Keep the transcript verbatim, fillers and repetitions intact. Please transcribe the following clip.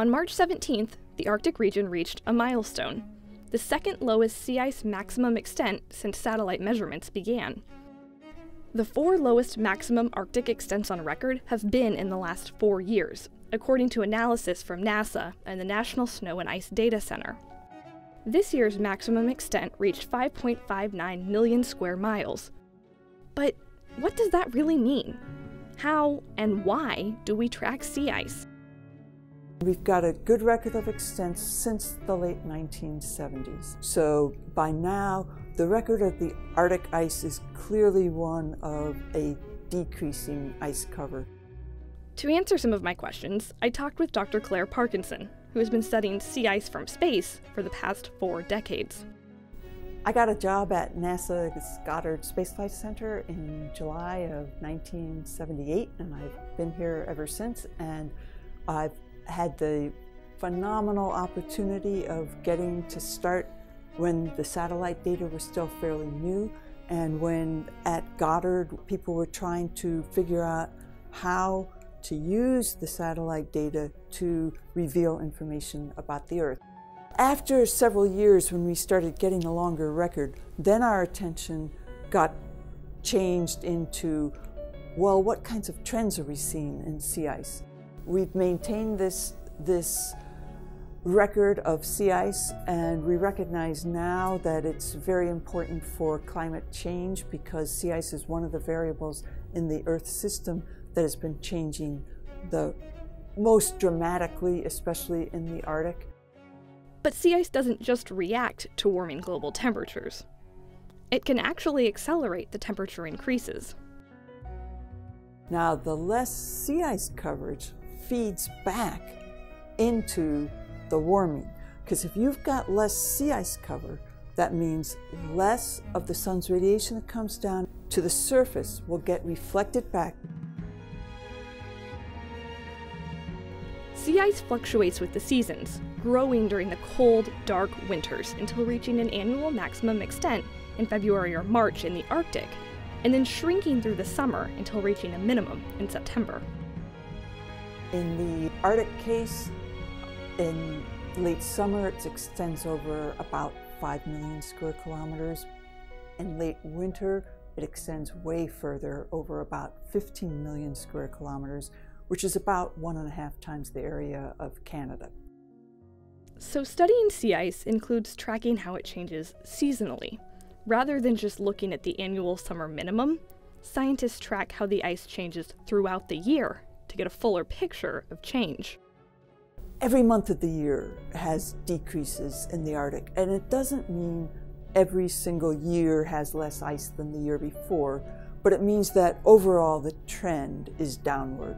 On March seventeenth, the Arctic region reached a milestone, the second lowest sea ice maximum extent since satellite measurements began. The four lowest maximum Arctic extents on record have been in the last four years, according to analysis from NASA and the National Snow and Ice Data Center. This year's maximum extent reached five point five nine million square miles. But what does that really mean? How and why do we track sea ice? We've got a good record of extent since the late nineteen seventies. So by now, the record of the Arctic ice is clearly one of a decreasing ice cover. To answer some of my questions, I talked with Doctor Claire Parkinson, who has been studying sea ice from space for the past four decades. I got a job at NASA's Goddard Space Flight Center in July of nineteen seventy-eight, and I've been here ever since, and I've had the phenomenal opportunity of getting to start when the satellite data was still fairly new, and when at Goddard people were trying to figure out how to use the satellite data to reveal information about the Earth. After several years, when we started getting a longer record, then our attention got changed into, well, what kinds of trends are we seeing in sea ice? We've maintained this, this record of sea ice, and we recognize now that it's very important for climate change, because sea ice is one of the variables in the Earth system that has been changing the most dramatically, especially in the Arctic. But sea ice doesn't just react to warming global temperatures. It can actually accelerate the temperature increases. Now, the less sea ice coverage feeds back into the warming, because if you've got less sea ice cover, that means less of the sun's radiation that comes down to the surface will get reflected back. Sea ice fluctuates with the seasons, growing during the cold, dark winters until reaching an annual maximum extent in February or March in the Arctic, and then shrinking through the summer until reaching a minimum in September. In the Arctic case, in late summer, it extends over about five million square kilometers. In late winter, it extends way further, over about fifteen million square kilometers, which is about one and a half times the area of Canada. So studying sea ice includes tracking how it changes seasonally. Rather than just looking at the annual summer minimum, scientists track how the ice changes throughout the year to get a fuller picture of change. Every month of the year has decreases in the Arctic, and it doesn't mean every single year has less ice than the year before, but it means that overall the trend is downward.